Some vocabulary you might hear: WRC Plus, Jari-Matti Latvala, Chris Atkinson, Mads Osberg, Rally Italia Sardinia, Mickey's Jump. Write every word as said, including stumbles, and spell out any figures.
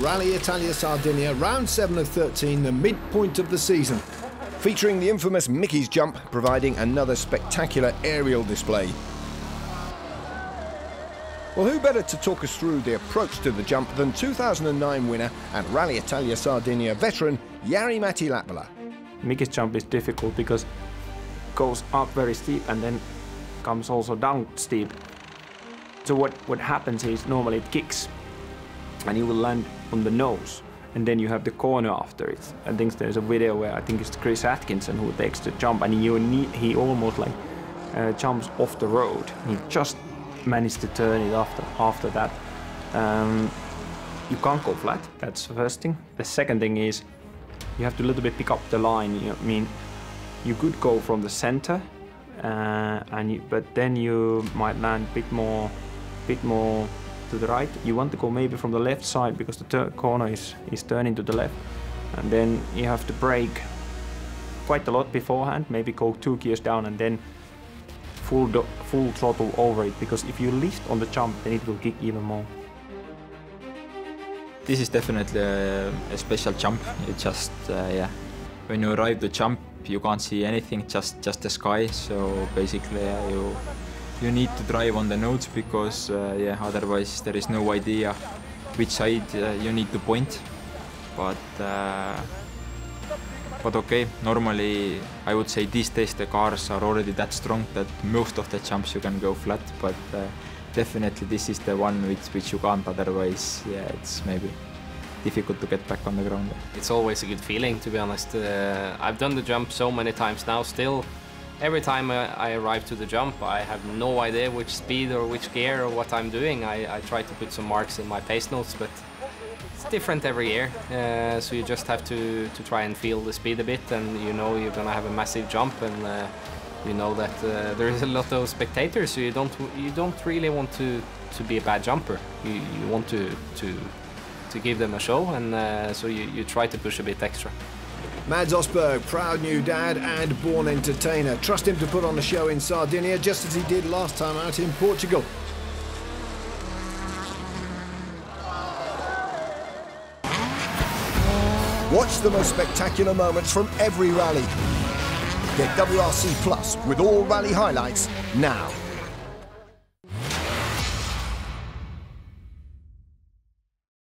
Rally Italia Sardinia, round seven of thirteen, the midpoint of the season. Featuring the infamous Mickey's Jump, providing another spectacular aerial display. Well, who better to talk us through the approach to the jump than two thousand nine winner and Rally Italia Sardinia veteran Jari-Matti Latvala. Mickey's Jump is difficult because it goes up very steep and then comes also down steep. So what, what happens is normally it kicks and you will land on the nose and then you have the corner after it. I think there's a video where I think it's Chris Atkinson who takes the jump and he, he almost like uh, jumps off the road. He just managed to turn it after, after that. Um, you can't go flat, that's the first thing. The second thing is you have to a little bit pick up the line. You know, I mean, you could go from the center, uh, and you, but then you might land a bit more, bit more to the right. You want to go maybe from the left side because the corner is, is turning to the left. And then you have to brake quite a lot beforehand, maybe go two gears down and then Full, do full throttle over it, because if you lift on the jump, then it will kick even more. This is definitely a, a special jump. It just, uh, yeah, when you arrive the jump, you can't see anything, just just the sky. So basically, uh, you you need to drive on the notes because, uh, yeah, otherwise there is no idea which side uh, you need to point. But. Uh, But okay, normally I would say these days the cars are already that strong that most of the jumps you can go flat, but uh, definitely this is the one which, which you can't, otherwise yeah, it's maybe difficult to get back on the ground. It's always a good feeling, to be honest. Uh, I've done the jump so many times now still. Every time I, I arrive to the jump I have no idea which speed or which gear or what I'm doing. I, I try to put some marks in my pace notes, but it's different every year, uh, so you just have to, to try and feel the speed a bit, and you know you're gonna have a massive jump, and uh, you know that uh, there is a lot of spectators, so you don't you don't really want to, to be a bad jumper. You, you want to, to to give them a show, and uh, so you, you try to push a bit extra. Mads Osberg, proud new dad and born entertainer. Trust him to put on a show in Sardinia, just as he did last time out in Portugal. Watch the most spectacular moments from every rally. Get W R C Plus with all rally highlights now.